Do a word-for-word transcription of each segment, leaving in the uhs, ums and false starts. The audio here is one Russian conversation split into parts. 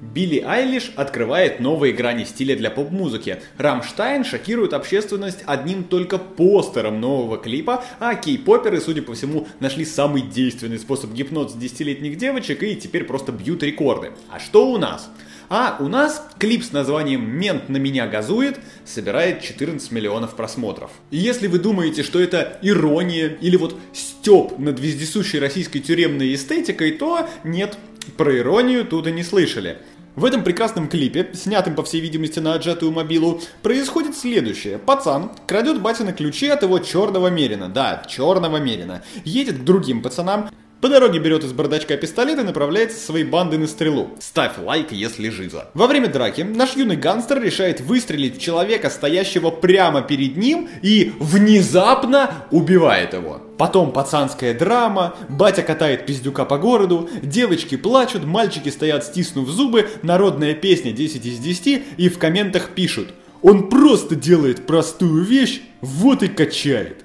Билли Айлиш открывает новые грани стиля для поп-музыки. Рамштайн шокирует общественность одним только постером нового клипа, а кей-поперы, судя по всему, нашли самый действенный способ гипноза десятилетних девочек и теперь просто бьют рекорды. А что у нас? А у нас клип с названием «Мент на меня газует» собирает четырнадцать миллионов просмотров. И если вы думаете, что это ирония или вот стёб над вездесущей российской тюремной эстетикой, то нет, про иронию тут и не слышали. В этом прекрасном клипе, снятом, по всей видимости, на отжатую мобилу, происходит следующее. Пацан крадет батины ключи от его черного мерина, да, черного мерина, едет к другим пацанам, по дороге берет из бардачка пистолет и направляется со своей бандой на стрелу. Ставь лайк, если жиза. Во время драки наш юный гангстер решает выстрелить в человека, стоящего прямо перед ним, и внезапно убивает его. Потом пацанская драма, батя катает пиздюка по городу, девочки плачут, мальчики стоят стиснув зубы, народная песня десять из десяти, и в комментах пишут: «Он просто делает простую вещь, вот и качает.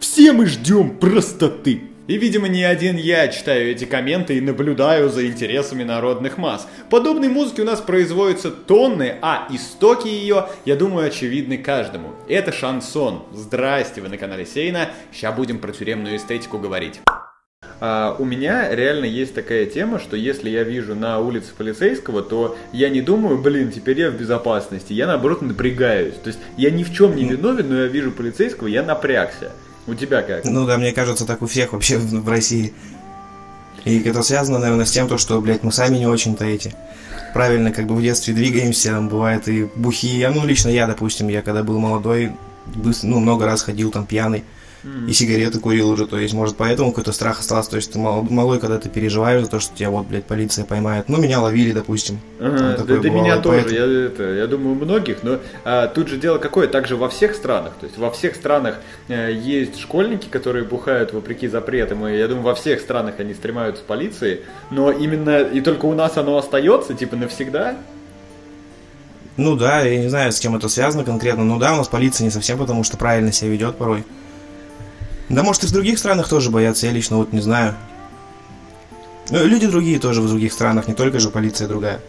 Все мы ждем простоты». И, видимо, не один я читаю эти комменты и наблюдаю за интересами народных масс. Подобной музыки у нас производятся тонны, а истоки ее, я думаю, очевидны каждому. Это шансон. Здрасте, вы на канале Сейна. Сейчас будем про тюремную эстетику говорить. А у меня реально есть такая тема, что если я вижу на улице полицейского, то я не думаю, блин, теперь я в безопасности. Я, наоборот, напрягаюсь. То есть я ни в чем не виновен, но я вижу полицейского, я напрягся. У тебя как? Ну да, мне кажется, так у всех вообще в России. И это связано, наверное, с тем, что, блядь, мы сами не очень-то эти. Правильно, как бы в детстве двигаемся, бывает и бухие. Ну, лично я, допустим, я когда был молодой, быстро, ну, много раз ходил там пьяный. Mm-hmm. И сигареты курил уже, то есть, может, поэтому какой-то страх остался. То есть, ты малой, когда ты переживаешь за то, что тебя, вот, блядь, полиция поймает. Ну, меня ловили, допустим. Ага, да, да меня тоже, поэтому... я, это, я думаю, многих. Но а, тут же дело какое, также во всех странах. То есть, во всех странах а, есть школьники, которые бухают вопреки запретам. И я думаю, во всех странах они стремаются с полицией. Но именно, и только у нас оно остается, типа, навсегда. Ну да, я не знаю, с чем это связано конкретно. Ну да, у нас полиция не совсем, потому что правильно себя ведет порой. Да, может, и в других странах тоже боятся, я лично вот не знаю. Но люди другие тоже в других странах, не только же полиция другая.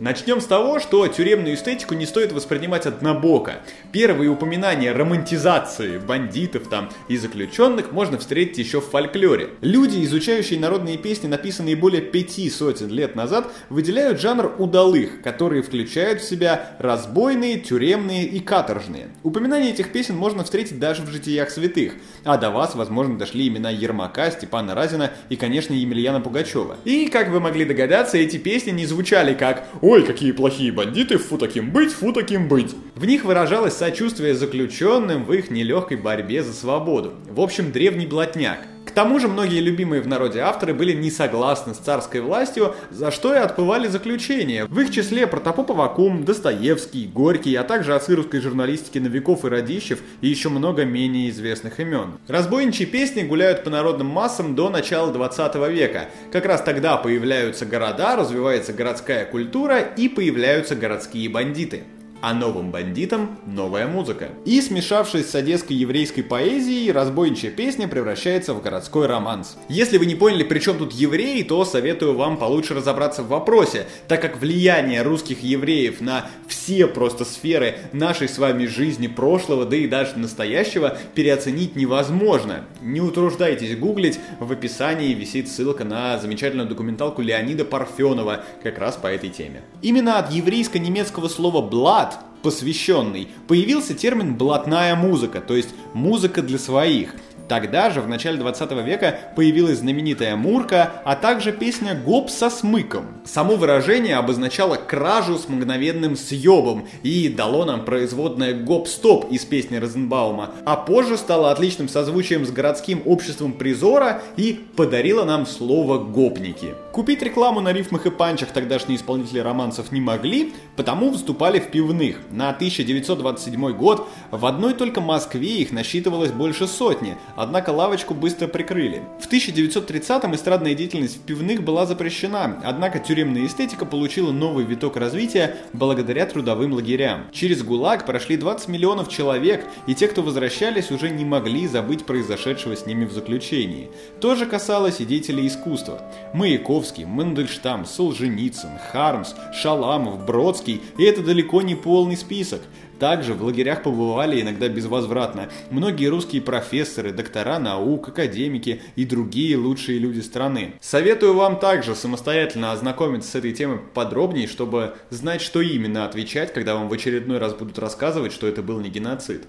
Начнем с того, что тюремную эстетику не стоит воспринимать однобоко. Первые упоминания романтизации бандитов там и заключенных можно встретить еще в фольклоре. Люди, изучающие народные песни, написанные более пяти сотен лет назад, выделяют жанр удалых, которые включают в себя разбойные, тюремные и каторжные. Упоминания этих песен можно встретить даже в житиях святых, а до вас, возможно, дошли имена Ермака, Степана Разина и, конечно, Емельяна Пугачева. И, как вы могли догадаться, эти песни не звучали как «Ой, какие плохие бандиты, фу таким быть, фу таким быть». В них выражалось сочувствие заключенным в их нелегкой борьбе за свободу. В общем, древний блатняк. К тому же многие любимые в народе авторы были не согласны с царской властью, за что и отбывали заключение. В их числе Протопоп Аввакум, Достоевский, Горький, а также отцы русской журналистики Новиков и Радищев и еще много менее известных имен. Разбойничьи песни гуляют по народным массам до начала двадцатого века. Как раз тогда появляются города, развивается городская культура и появляются городские бандиты. А новым бандитам новая музыка. И, смешавшись с одесской еврейской поэзией, разбойничья песня превращается в городской романс. Если вы не поняли, при чем тут евреи, то советую вам получше разобраться в вопросе, так как влияние русских евреев на все просто сферы нашей с вами жизни прошлого, да и даже настоящего, переоценить невозможно. Не утруждайтесь гуглить, в описании висит ссылка на замечательную документалку Леонида Парфенова как раз по этой теме. Именно от еврейско-немецкого слова «блат», посвященный, появился термин «блатная музыка», то есть музыка для своих. Тогда же, в начале двадцатого века, появилась знаменитая «Мурка», а также песня «Гоп со смыком». Само выражение обозначало кражу с мгновенным съебом и дало нам производное «Гоп-стоп» из песни Розенбаума, а позже стало отличным созвучием с городским обществом призора и подарило нам слово «гопники». Купить рекламу на рифмах и панчах тогдашние исполнители романсов не могли, потому вступали в пивных. На тысяча девятьсот двадцать седьмой год в одной только Москве их насчитывалось больше сотни, однако лавочку быстро прикрыли. В тысяча девятьсот тридцатом эстрадная деятельность в пивных была запрещена, однако тюремная эстетика получила новый виток развития благодаря трудовым лагерям. Через ГУЛАГ прошли двадцать миллионов человек, и те, кто возвращались, уже не могли забыть произошедшего с ними в заключении. То же касалось и деятелей искусства. Маяковский, Мандельштам, Солженицын, Хармс, Шаламов, Бродский, и это далеко не полный список. Также в лагерях побывали иногда безвозвратно многие русские профессоры, доктора наук, академики и другие лучшие люди страны. Советую вам также самостоятельно ознакомиться с этой темой подробнее, чтобы знать, что именно отвечать, когда вам в очередной раз будут рассказывать, что это был не геноцид.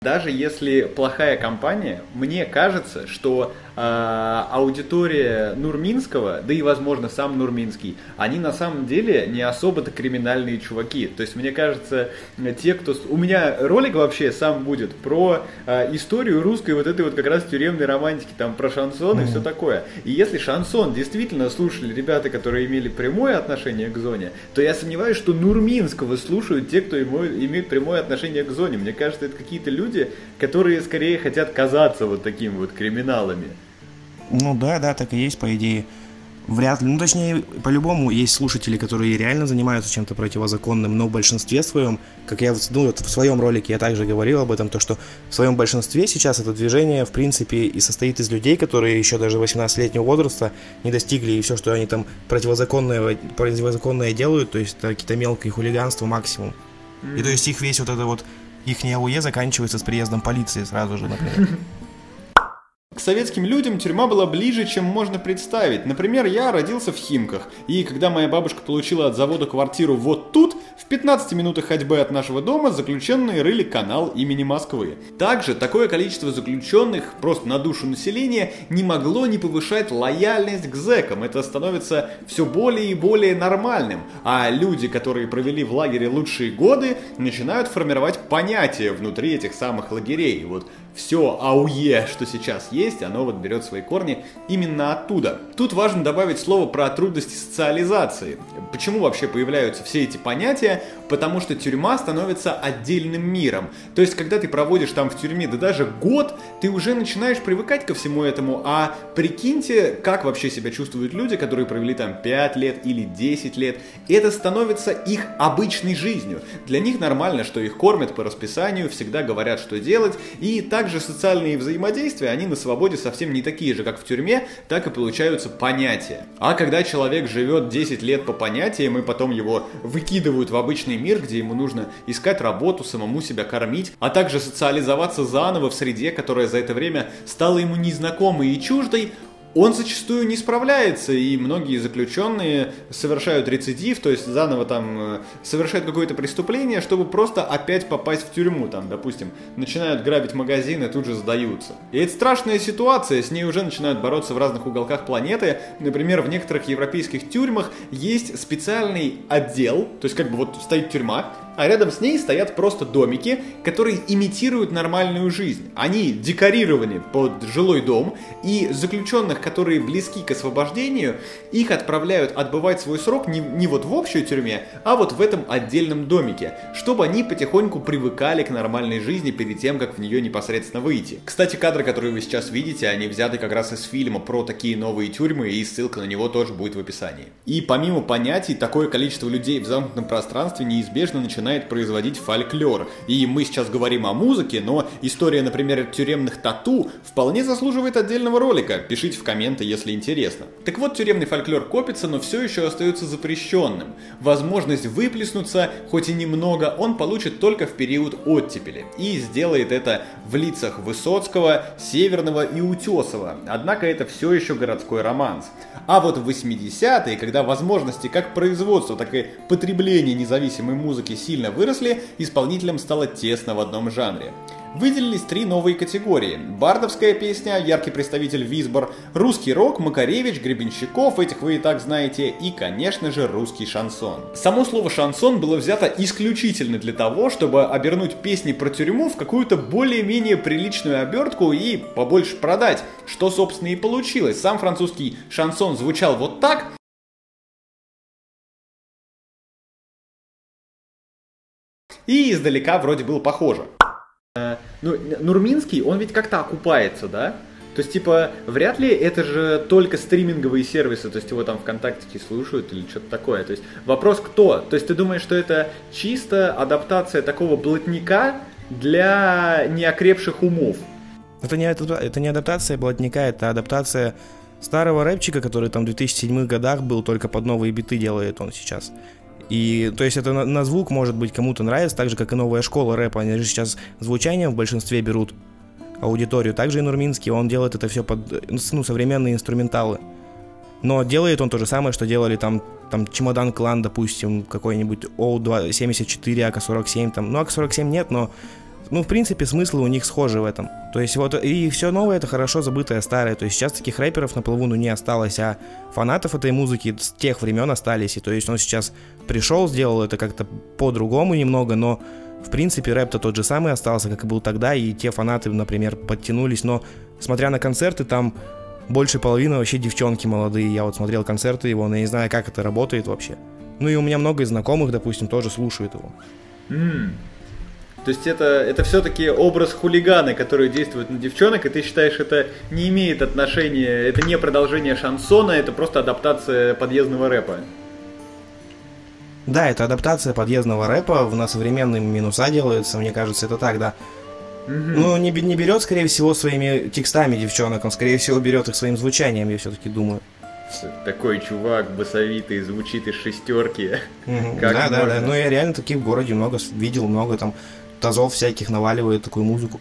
Даже если плохая компания, мне кажется, что э, аудитория Нурминского, да и, возможно, сам Нурминский, они на самом деле не особо-то криминальные чуваки. То есть, мне кажется, те, кто... У меня ролик вообще сам будет про э, историю русской вот этой вот как раз тюремной романтики, там, про шансон и все такое. И если шансон действительно слушали ребята, которые имели прямое отношение к зоне, то я сомневаюсь, что Нурминского слушают те, кто ему, имеет прямое отношение к зоне. Мне кажется, это какие-то люди, Люди, которые скорее хотят казаться вот такими вот криминалами. Ну да, да, так и есть, по идее. Вряд ли, ну точнее, по-любому есть слушатели, которые реально занимаются чем-то противозаконным, но в большинстве своем, как я ну, вот в своем ролике я также говорил об этом, то что в своем большинстве сейчас это движение, в принципе, и состоит из людей, которые еще даже восемнадцатилетнего возраста не достигли, и все, что они там противозаконное, противозаконное делают, то есть какие-то мелкие хулиганства максимум. Mm-hmm. И то есть их весь вот это вот их АУЕ заканчивается с приездом полиции сразу же, например. К советским людям тюрьма была ближе, чем можно представить. Например, я родился в Химках, и когда моя бабушка получила от завода квартиру вот тут, в пятнадцати минутах ходьбы от нашего дома заключенные рыли канал имени Москвы. Также такое количество заключенных просто на душу населения не могло не повышать лояльность к зэкам. Это становится все более и более нормальным, а люди, которые провели в лагере лучшие годы, начинают формировать понятия внутри этих самых лагерей. Вот все АУЕ, что сейчас есть, оно вот берет свои корни именно оттуда. Тут важно добавить слово про трудности социализации. Почему вообще появляются все эти понятия? Потому что тюрьма становится отдельным миром. То есть, когда ты проводишь там в тюрьме, да даже год, ты уже начинаешь привыкать ко всему этому. А прикиньте, как вообще себя чувствуют люди, которые провели там пять лет или десять лет. Это становится их обычной жизнью. Для них нормально, что их кормят по расписанию, всегда говорят, что делать. И также социальные взаимодействия, они на свободе совсем не такие же, как в тюрьме, так и получаются понятия. А когда человек живет десять лет по понятиям и потом его выкидывают в обычный мир, где ему нужно искать работу, самому себя кормить, а также социализоваться заново в среде, которая за это время стала ему незнакомой и чуждой, он зачастую не справляется, и многие заключенные совершают рецидив, то есть заново там совершают какое-то преступление, чтобы просто опять попасть в тюрьму, там, допустим, начинают грабить магазины, тут же сдаются. И это страшная ситуация, с ней уже начинают бороться в разных уголках планеты. Например, в некоторых европейских тюрьмах есть специальный отдел, то есть как бы вот стоит тюрьма, а рядом с ней стоят просто домики, которые имитируют нормальную жизнь. Они декорированы под жилой дом, и заключенных, которые близки к освобождению, их отправляют отбывать свой срок не, не вот в общей тюрьме, а вот в этом отдельном домике, чтобы они потихоньку привыкали к нормальной жизни перед тем, как в нее непосредственно выйти. Кстати, кадры, которые вы сейчас видите, они взяты как раз из фильма про такие новые тюрьмы, и ссылка на него тоже будет в описании. И помимо понятий, такое количество людей в замкнутом пространстве неизбежно начинает производить фольклор. И мы сейчас говорим о музыке, но история, например, тюремных тату вполне заслуживает отдельного ролика. Пишите в комменты, если интересно. Так вот, тюремный фольклор копится, но все еще остается запрещенным. Возможность выплеснуться, хоть и немного, он получит только в период оттепели. И сделает это в лицах Высоцкого, Северного и Утесова. Однако это все еще городской романс. А вот в восьмидесятые, когда возможности как производства, так и потребления независимой музыки сильно выросли, исполнителям стало тесно в одном жанре. Выделились три новые категории: бардовская песня, яркий представитель Визбор, русский рок, Макаревич, Гребенщиков, этих вы и так знаете, и, конечно же, русский шансон. Само слово «шансон» было взято исключительно для того, чтобы обернуть песни про тюрьму в какую-то более-менее приличную обертку и побольше продать, что, собственно, и получилось. Сам французский шансон звучал вот так. И издалека вроде было похоже. Ну, Нурминский, он ведь как-то окупается, да? То есть, типа, вряд ли это же только стриминговые сервисы, то есть его там ВКонтакте слушают или что-то такое. То есть вопрос кто? То есть ты думаешь, что это чисто адаптация такого блатника для неокрепших умов? Это не, это не адаптация блатника, это адаптация старого рэпчика, который там в две тысячи седьмых годах был, только под новые биты делает он сейчас. И, то есть, это на, на звук, может быть, кому-то нравится, так же, как и новая школа рэпа. Они же сейчас звучанием в большинстве берут аудиторию. Также и Нурминский, он делает это все под, ну, современные инструменталы. Но делает он то же самое, что делали там, там Чемодан Клан, допустим, какой-нибудь О два семьдесят четыре, А К сорок семь там. Ну, А К сорок семь нет, но, ну, в принципе, смыслы у них схожи в этом. То есть, вот, и все новое — это хорошо забытое старое. То есть, сейчас таких рэперов на плаву, ну, не осталось, а фанатов этой музыки с тех времен остались. И, то есть, он сейчас пришел, сделал это как-то по-другому немного, но, в принципе, рэп-то тот же самый остался, как и был тогда, и те фанаты, например, подтянулись. Но, смотря на концерты, там больше половины вообще девчонки молодые. Я вот смотрел концерты его, но я не знаю, как это работает вообще. Ну, и у меня много из знакомых, допустим, тоже слушают его. Mm. То есть это, это все-таки образ хулигана, который действует на девчонок, и ты считаешь, это не имеет отношения, это не продолжение шансона, это просто адаптация подъездного рэпа? Да, это адаптация подъездного рэпа, в нас современные минуса делаются, мне кажется, это так, да. Угу. Ну, не, не берет, скорее всего, своими текстами девчонок, он, скорее всего, берет их своим звучанием, я все-таки думаю. Такой чувак басовитый, звучит из шестерки. Угу. Как да, да, да, ну я реально таких в городе много видел, много там... тазов всяких наваливает такую музыку.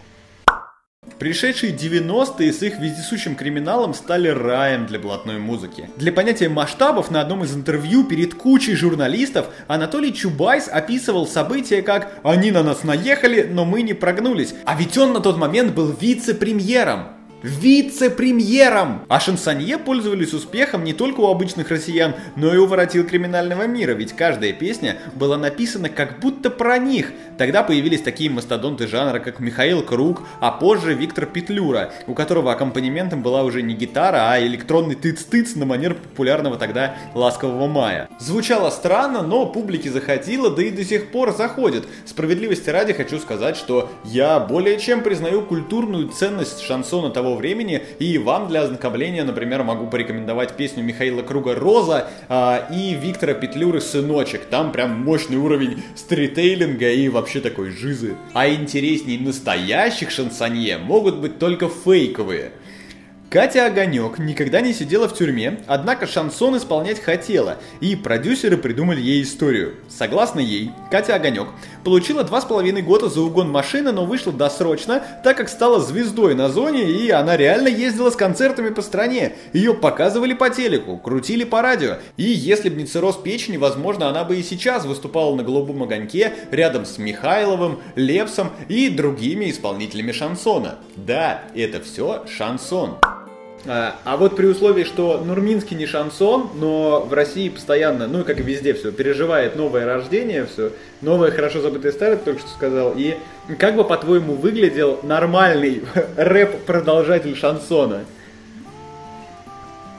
Пришедшие девяностые с их вездесущим криминалом стали раем для блатной музыки. Для понятия масштабов на одном из интервью перед кучей журналистов Анатолий Чубайс описывал события как «Они на нас наехали, но мы не прогнулись». А ведь он на тот момент был вице-премьером. Вице-премьером! А шансонье пользовались успехом не только у обычных россиян, но и у воротил криминального мира, ведь каждая песня была написана как будто про них. Тогда появились такие мастодонты жанра, как Михаил Круг, а позже Виктор Петлюра, у которого аккомпанементом была уже не гитара, а электронный тыц-тыц на манер популярного тогда «Ласкового Мая». Звучало странно, но публике заходило, да и до сих пор заходит. Справедливости ради хочу сказать, что я более чем признаю культурную ценность шансона того времени, и вам для ознакомления, например, могу порекомендовать песню Михаила Круга «Роза» а, и Виктора Петлюры «Сыночек». Там прям мощный уровень стритейлинга и вообще такой жизы. А интересней настоящих шансонье могут быть только фейковые. Катя Огонек никогда не сидела в тюрьме, однако шансон исполнять хотела, и продюсеры придумали ей историю. Согласно ей, Катя Огонек получила два с половиной года за угон машины, но вышла досрочно, так как стала звездой на зоне, и она реально ездила с концертами по стране. Ее показывали по телеку, крутили по радио, и если бы не цирроз печени, возможно, она бы и сейчас выступала на «Голубом огоньке» рядом с Михайловым, Лепсом и другими исполнителями шансона. Да, это все шансон. А вот при условии, что Нурминский не шансон, но в России постоянно, ну и как и везде все, переживает новое рождение, все, новое хорошо забытое старое, ты только что сказал, и как бы, по-твоему, выглядел нормальный рэп-продолжатель шансона?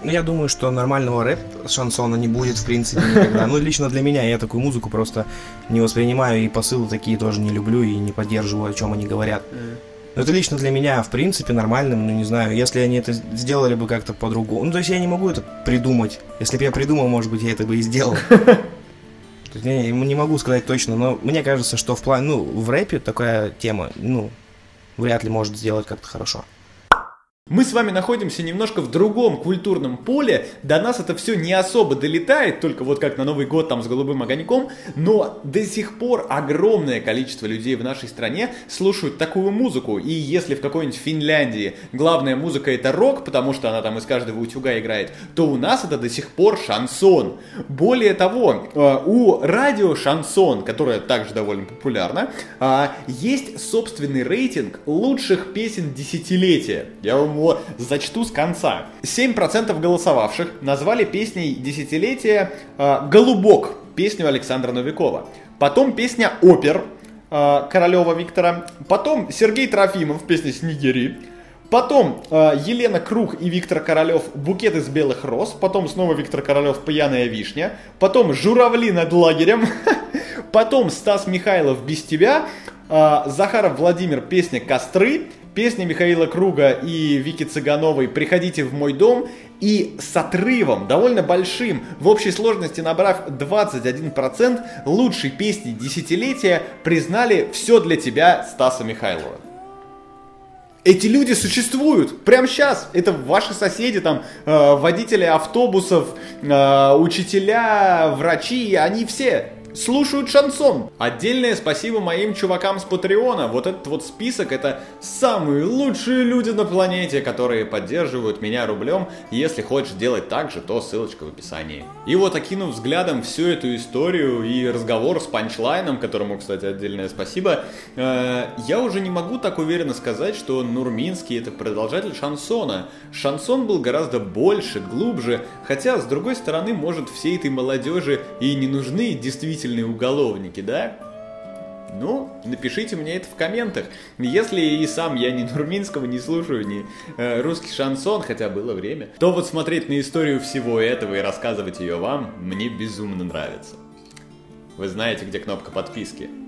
Я думаю, что нормального рэп-шансона не будет, в принципе, никогда. Ну, лично для меня, я такую музыку просто не воспринимаю, и посылы такие тоже не люблю и не поддерживаю, о чем они говорят. Но это лично для меня, в принципе, нормальным, ну не знаю, если они это сделали бы как-то по-другому. Ну, то есть я не могу это придумать. Если бы я придумал, может быть, я это бы и сделал. Не могу сказать точно, но мне кажется, что в плане, ну, в рэпе такая тема, ну, вряд ли может сделать как-то хорошо. Мы с вами находимся немножко в другом культурном поле, до нас это все не особо долетает, только вот как на Новый год там с «Голубым огоньком», но до сих пор огромное количество людей в нашей стране слушают такую музыку, и если в какой-нибудь Финляндии главная музыка это рок, потому что она там из каждого утюга играет, то у нас это до сих пор шансон. Более того, у радио шансон, которое также довольно популярно, есть собственный рейтинг лучших песен десятилетия. Я вам Вот, зачту с конца. семь процентов голосовавших назвали песней десятилетия э, «Голубок», песню Александра Новикова. Потом песня «Опер» э, Королева Виктора. Потом Сергей Трофимов, песня «Снегири». Потом э, Елена Круг и Виктор Королев «Букет из белых роз». Потом снова Виктор Королев «Пьяная вишня». Потом «Журавли над лагерем». Потом Стас Михайлов «Без тебя». Захаров Владимир, песня «Костры», песня Михаила Круга и Вики Цыгановой «Приходите в мой дом», и с отрывом, довольно большим, в общей сложности набрав двадцать один процент, лучшей песни десятилетия признали «Все для тебя» Стаса Михайлова. Эти люди существуют прямо сейчас. Это ваши соседи, там, э, водители автобусов, э, учителя, врачи, они все слушают шансон. Отдельное спасибо моим чувакам с Патреона. Вот этот вот список — это самые лучшие люди на планете, которые поддерживают меня рублем. Если хочешь делать так же, то ссылочка в описании. И вот, окинув взглядом всю эту историю и разговор с Панчлайном, которому, кстати, отдельное спасибо, э, я уже не могу так уверенно сказать, что Нурминский — это продолжатель шансона. Шансон был гораздо больше, глубже, хотя, с другой стороны, может, всей этой молодежи и не нужны действительно уголовники, да? Ну, напишите мне это в комментах. Если и сам я ни Нурминского не слушаю, ни э, русский шансон, хотя было время, то вот смотреть на историю всего этого и рассказывать ее вам мне безумно нравится. Вы знаете, где кнопка подписки.